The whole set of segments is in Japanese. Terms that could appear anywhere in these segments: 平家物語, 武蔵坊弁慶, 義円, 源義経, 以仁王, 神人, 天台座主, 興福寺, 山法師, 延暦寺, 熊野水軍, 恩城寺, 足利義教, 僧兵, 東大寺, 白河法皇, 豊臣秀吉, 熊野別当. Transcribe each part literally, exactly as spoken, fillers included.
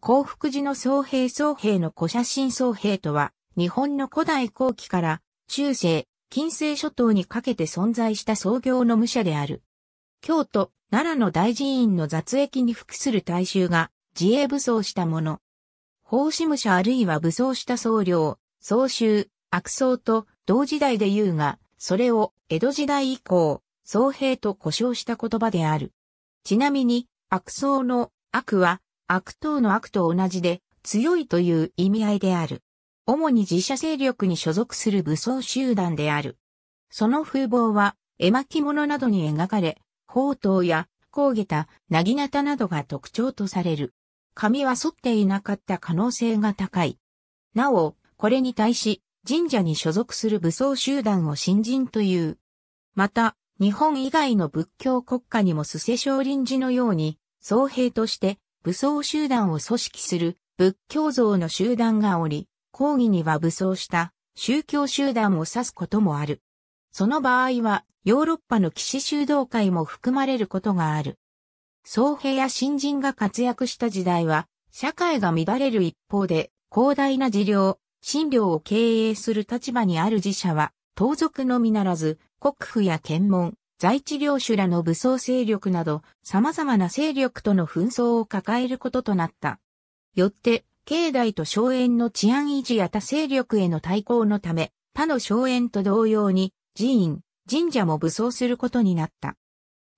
興福寺の僧兵僧兵の古写真僧兵とは、日本の古代後期から中世、近世諸島にかけて存在した僧行の武者である。京都、奈良の大寺院の雑役に服する大衆が自衛武装したもの。奉仕武者あるいは武装した僧侶、僧衆、悪僧と同時代で言うが、それを江戸時代以降、僧兵と呼称した言葉である。ちなみに、悪僧の悪は、悪党の悪と同じで、強いという意味合いである。主に自社勢力に所属する武装集団である。その風貌は、絵巻物などに描かれ、ほうとうや、こうげた、なぎなたなどが特徴とされる。髪は剃っていなかった可能性が高い。なお、これに対し、神社に所属する武装集団を神人という。また、日本以外の仏教国家にも須世少林寺のように、僧兵として武装集団を組織する仏教像の集団がおり、講義には武装した宗教集団を指すこともある。その場合はヨーロッパの騎士修道会も含まれることがある。僧兵や神人が活躍した時代は、社会が乱れる一方で、広大な寺領、神領を経営する立場にある寺社は、盗賊のみならず、国府や検問、在地領主らの武装勢力など、様々な勢力との紛争を抱えることとなった。よって、境内と荘園の治安維持や他勢力への対抗のため、他の荘園と同様に、寺院、神社も武装することになった。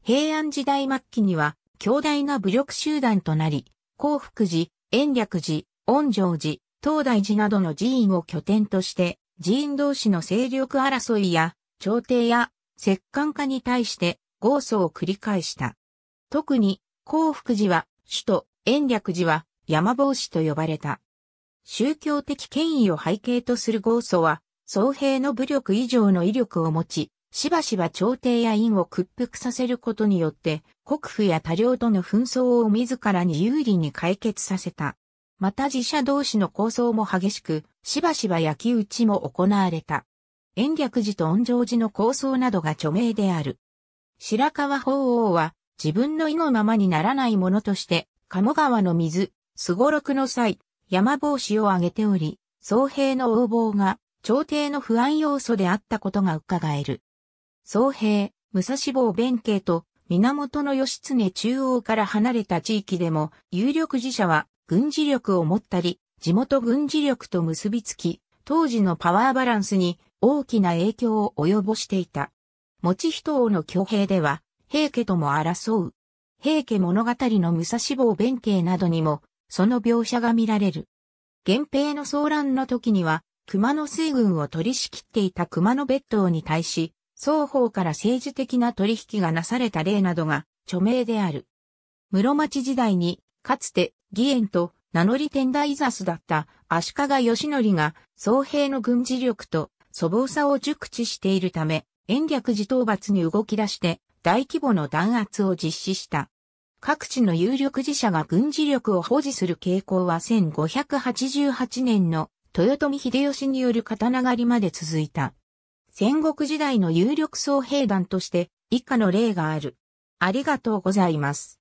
平安時代末期には、強大な武力集団となり、興福寺、延暦寺、恩城寺、東大寺などの寺院を拠点として、寺院同士の勢力争いや、朝廷や摂関家に対して豪訴を繰り返した。特に、興福寺は首都、延暦寺は山法師と呼ばれた。宗教的権威を背景とする豪訴は、僧兵の武力以上の威力を持ち、しばしば朝廷や院を屈服させることによって、国府や他領との紛争を自らに有利に解決させた。また寺社同士の抗争も激しく、しばしば焼き討ちも行われた。延暦寺と恩城寺の抗争などが著名である。白河法皇は自分の意のままにならないものとして、鴨川の水、すごろくの際、山法師を挙げており、僧兵の横暴が朝廷の不安要素であったことが伺える。僧兵、武蔵坊弁慶と源義経中央から離れた地域でも、有力寺社は軍事力を持ったり、地元軍事力と結びつき、当時のパワーバランスに、大きな影響を及ぼしていた。以仁王の挙兵では、平家とも争う。平家物語の武蔵坊弁慶などにも、その描写が見られる。源平の騒乱の時には、熊野水軍を取り仕切っていた熊野別当に対し、双方から政治的な取引がなされた例などが著名である。室町時代に、かつて義円と名乗り天台座主だった足利義教が、僧兵の軍事力と、粗暴さを熟知しているため、延暦寺討伐に動き出して、大規模の弾圧を実施した。各地の有力寺社が軍事力を保持する傾向はせんごひゃくはちじゅうはちねんの豊臣秀吉による刀狩りまで続いた。戦国時代の有力僧兵団として、以下の例がある。ありがとうございます。